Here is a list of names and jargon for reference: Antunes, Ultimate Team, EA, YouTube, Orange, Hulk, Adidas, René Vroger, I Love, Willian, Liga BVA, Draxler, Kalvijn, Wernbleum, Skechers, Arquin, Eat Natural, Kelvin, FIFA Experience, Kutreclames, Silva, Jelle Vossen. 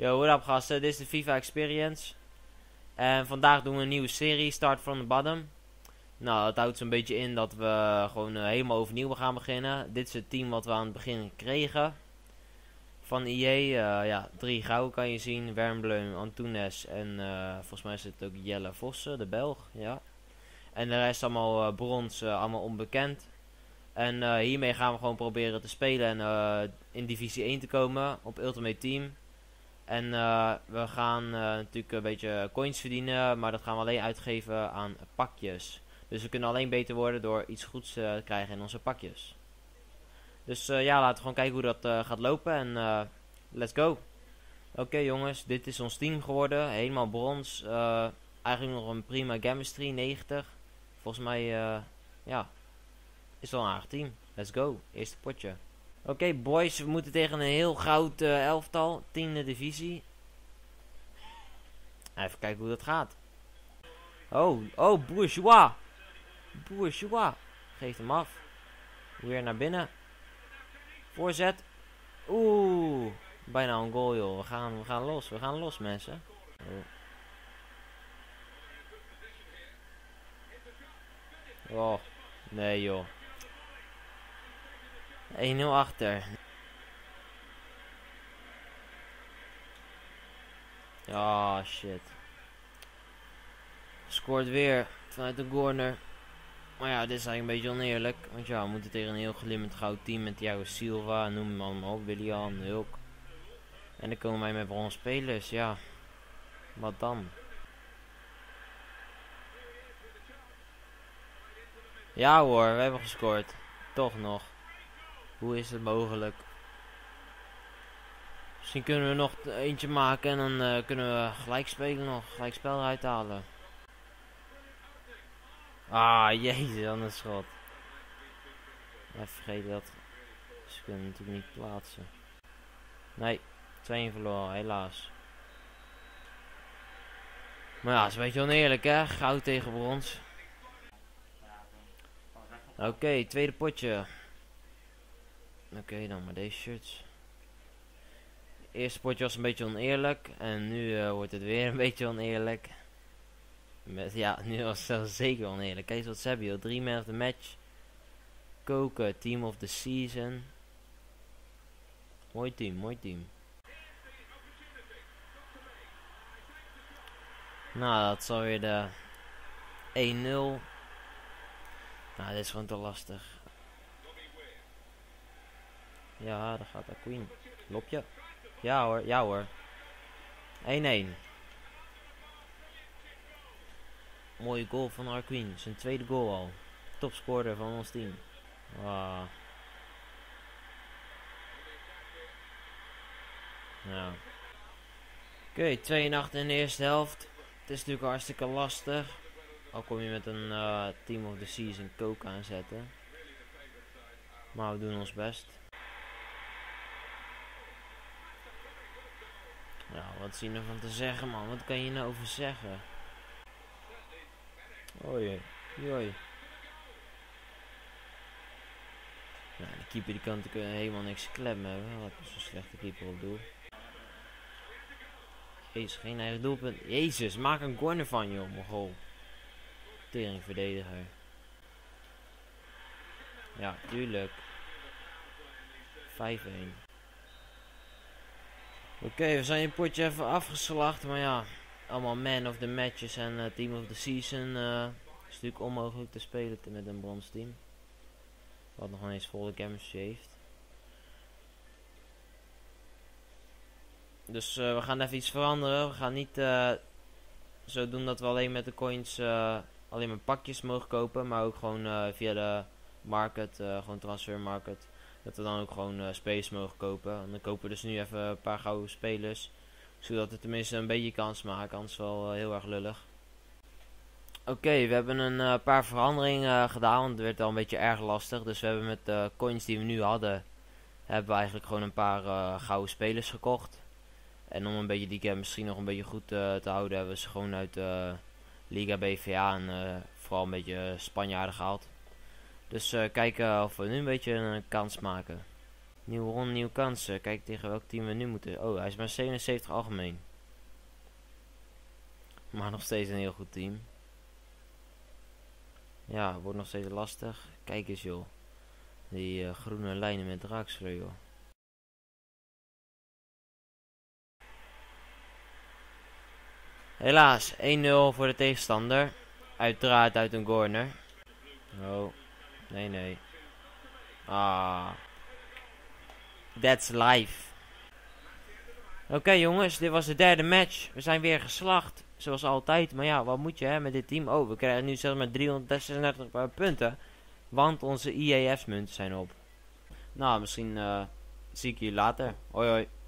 Yo, what up gasten, dit is de FIFA Experience. En vandaag doen we een nieuwe serie, Start from the Bottom. Nou, dat houdt zo'n beetje in dat we gewoon helemaal overnieuw gaan beginnen. Dit is het team wat we aan het begin kregen. Van EA, ja, 3 gouden kan je zien. Wernbleum, Antunes en volgens mij is het ook Jelle Vossen, de Belg, ja. En de rest allemaal brons, allemaal onbekend. En hiermee gaan we gewoon proberen te spelen en in divisie 1 te komen op Ultimate Team. En we gaan natuurlijk een beetje coins verdienen, maar dat gaan we alleen uitgeven aan pakjes. Dus we kunnen alleen beter worden door iets goeds te krijgen in onze pakjes. Dus ja, laten we gewoon kijken hoe dat gaat lopen en let's go. Oké, jongens, dit is ons team geworden. Helemaal brons. Eigenlijk nog een prima chemistry, 90. Volgens mij, ja, is wel een aardig team. Let's go, eerste potje. Oké, boys, we moeten tegen een heel goud elftal, 10e divisie. Even kijken hoe dat gaat. Oh, bourgeois. Bourgeois. Geeft hem af. Weer naar binnen. Voorzet. Oeh. Bijna een goal, joh. We gaan los. We gaan los, mensen. Oh. Nee, joh. 1-0 achter. Oh, shit. Scoort weer vanuit de corner. Maar ja, dit is eigenlijk een beetje oneerlijk. Want ja, we moeten tegen een heel glimmend goud team met jouw Silva, noem hem allemaal op, Willian, Hulk. En dan komen wij met bronzen spelers, ja. Wat dan? Ja hoor, we hebben gescoord. Toch nog. Hoe is het mogelijk? Misschien kunnen we nog eentje maken en dan kunnen we gelijk spelen nog. Gelijk spel eruit halen. Ah, jezus, anders schot. Even vergeten dat. Ze kunnen natuurlijk niet plaatsen. Nee, 2-1 verloren, helaas. Maar ja, het is een beetje oneerlijk, hè? Goud tegen brons. Oké, tweede potje. Oké, dan maar deze shirts. Het eerste potje was een beetje oneerlijk. En nu wordt het weer een beetje oneerlijk. Met, ja, nu was het zeker oneerlijk. Kijk eens wat ze hebben, joh. 3 man of the match. Koken, team of the season. Mooi team, mooi team. Nou, dat is alweer de 1-0. Nou, dit is gewoon te lastig. Ja, daar gaat Arquin. Lopje. Ja hoor, ja hoor. 1-1. Mooie goal van Arquin. Zijn tweede goal al. Topscorer van ons team. Wow. Ja. Oké, 2-8 in de eerste helft. Het is natuurlijk hartstikke lastig. Al kom je met een team of the season coke aanzetten. Maar we doen ons best. Nou, wat is hier nou van te zeggen, man? Wat kan je nou over zeggen? Oei, joi. Nou, de keeper die kan natuurlijk helemaal niks klemmen hebben. Wat is een slechte keeper op doel. Jezus, geen eigen doelpunt. Jezus, maak een corner van, joh, mogol. Teringverdediger. Ja, tuurlijk. 5-1. Oké, we zijn een potje even afgeslacht, maar ja, allemaal man of the matches en team of the season. Is natuurlijk onmogelijk te spelen met een brons team. Wat nog ineens volle chemistry heeft. Dus we gaan even iets veranderen. We gaan niet zo doen dat we alleen met de coins alleen maar pakjes mogen kopen, maar ook gewoon via de market, gewoon transfermarkt. Dat we dan ook gewoon space mogen kopen. En dan kopen we dus nu even een paar gouden spelers. Zodat we tenminste een beetje kans maken. Anders wel heel erg lullig. Oké, we hebben een paar veranderingen gedaan. Want het werd al een beetje erg lastig. Dus we hebben met de coins die we nu hadden. Hebben we eigenlijk gewoon een paar gouden spelers gekocht. En om een beetje die game misschien nog een beetje goed te houden. Hebben we ze gewoon uit Liga BVA. En vooral een beetje Spanjaarden gehaald. Dus kijken of we nu een beetje een kans maken. Nieuwe ronde, nieuwe kansen. Kijk tegen welk team we nu moeten. Oh, hij is maar 77 algemeen. Maar nog steeds een heel goed team. Ja, wordt nog steeds lastig. Kijk eens joh. Die groene lijnen met Draxler joh. Helaas, 1-0 voor de tegenstander. Uiteraard uit een corner. Oh, nee nee. Ah. That's life. Oké, jongens, dit was de derde match. We zijn weer geslacht, zoals altijd. Maar ja, wat moet je hè, met dit team? Oh, we krijgen nu zelfs maar 336 punten. Want onze IEF's munten zijn op. Nou, misschien zie ik jullie later. Hoi hoi.